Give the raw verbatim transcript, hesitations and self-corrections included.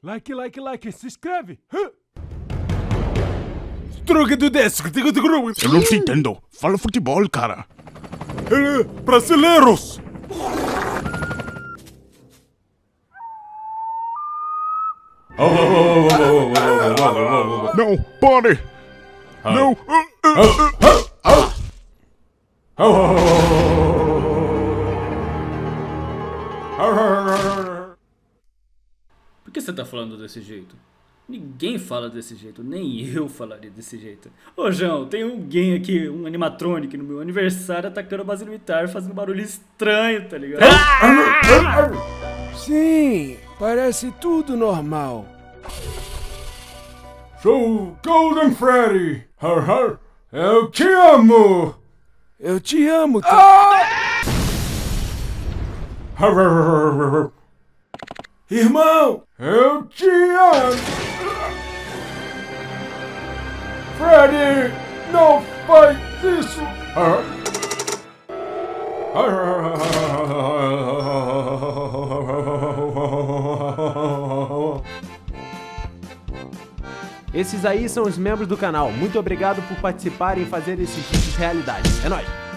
Like, like, like, se inscreve! Huh? Droga do desk! Eu não te entendo! Fala futebol, cara! É, brasileiros! Não, Bonnie! Não! Por que você tá falando desse jeito? Ninguém fala desse jeito, nem eu falaria desse jeito. Ô João, tem alguém aqui, um animatronic no meu aniversário atacando a base militar, fazendo barulho estranho, tá ligado? Sim, parece tudo normal. Sou Golden Freddy. Eu te amo. Eu te amo. Ah! Irmão, eu te amo. Freddy, não faz isso! Esses aí são os membros do canal. Muito obrigado por participarem e fazer esses vídeos realidade. É nóis!